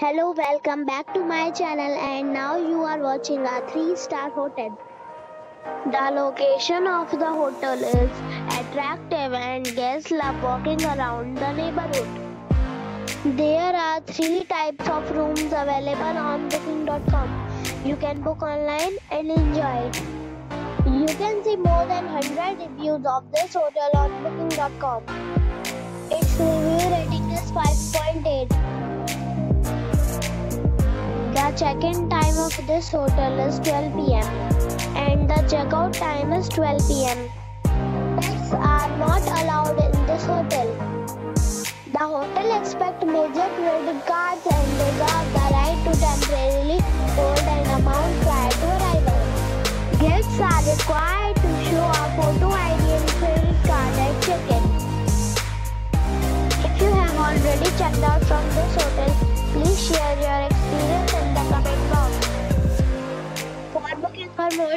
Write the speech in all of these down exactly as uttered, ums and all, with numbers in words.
Hello, welcome back to my channel, and now you are watching a three star hotel. The location of the hotel is attractive and guests love walking around the neighborhood. There are three types of rooms available on booking dot com. You can book online and enjoy it. You can see more than one hundred reviews of this hotel on booking dot com. Its review rating is five point eight. The check-in time of this hotel is twelve p m and the check-out time is twelve p m Pets are not allowed in this hotel. The hotel expects major credit cards and reserves the right to temporarily hold an amount prior to arrival. Guests are required to show a photo I D and credit card at check-in. If you have already checked out from this hotel, please share your experience in the comment box. For booking for more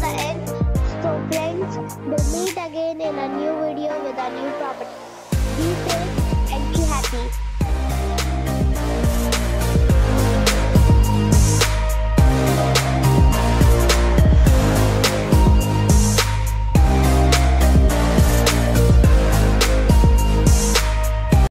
the end. So friends, we'll meet again in a new video with a new property.